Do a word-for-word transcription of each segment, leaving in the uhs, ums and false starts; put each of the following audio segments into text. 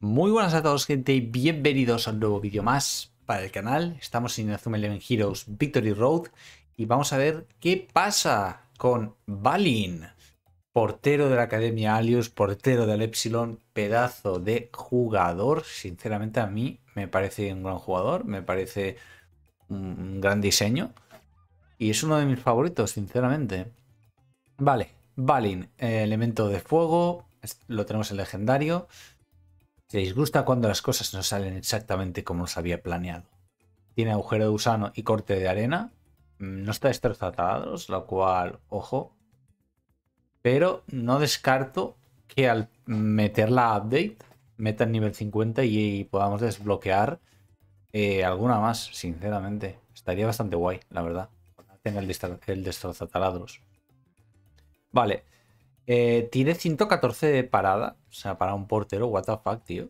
Muy buenas a todos, gente, y bienvenidos a un nuevo vídeo más para el canal. Estamos en Inazuma Eleven Heroes Victory Road y vamos a ver qué pasa con Dvalin, portero de la Academia Alius, portero del Epsilon, pedazo de jugador. Sinceramente, a mí me parece un gran jugador, me parece un gran diseño y es uno de mis favoritos, sinceramente. Vale, Dvalin, eh, elemento de fuego, lo tenemos en legendario. Se disgusta cuando las cosas no salen exactamente como se había planeado. Tiene agujero de gusano y corte de arena. No está destrozatados, lo cual, ojo. Pero no descarto que al meter la update, meta el nivel cincuenta y, y podamos desbloquear eh, alguna más, sinceramente. Estaría bastante guay, la verdad. Tenga el, el destrozataladros. Vale. Eh, tiré ciento catorce de parada, o sea, para un portero, what the fuck, tío.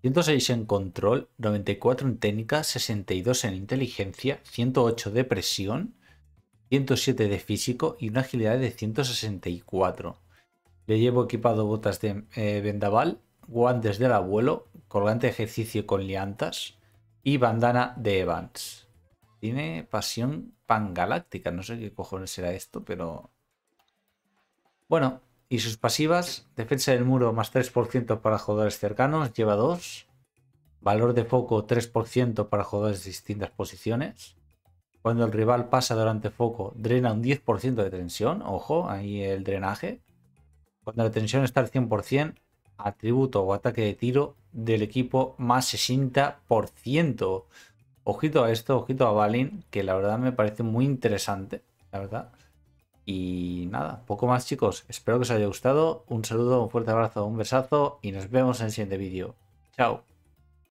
ciento seis en control, noventa y cuatro en técnica, sesenta y dos en inteligencia, ciento ocho de presión, ciento siete de físico y una agilidad de ciento sesenta y cuatro. Le llevo equipado botas de eh, vendaval, guantes del abuelo, colgante de ejercicio con liantas y bandana de Evans. Tiene pasión pangaláctica, no sé qué cojones será esto, pero... bueno... y sus pasivas, defensa del muro más tres por ciento para jugadores cercanos, lleva dos. Valor de foco tres por ciento para jugadores de distintas posiciones. Cuando el rival pasa durante foco, drena un diez por ciento de tensión. Ojo, ahí el drenaje. Cuando la tensión está al cien por ciento, atributo o ataque de tiro del equipo más sesenta por ciento. Ojito a esto, ojito a Dvalin, que la verdad me parece muy interesante, la verdad. Y nada, poco más, chicos. Espero que os haya gustado. Un saludo, un fuerte abrazo, un besazo y nos vemos en el siguiente vídeo. Chao.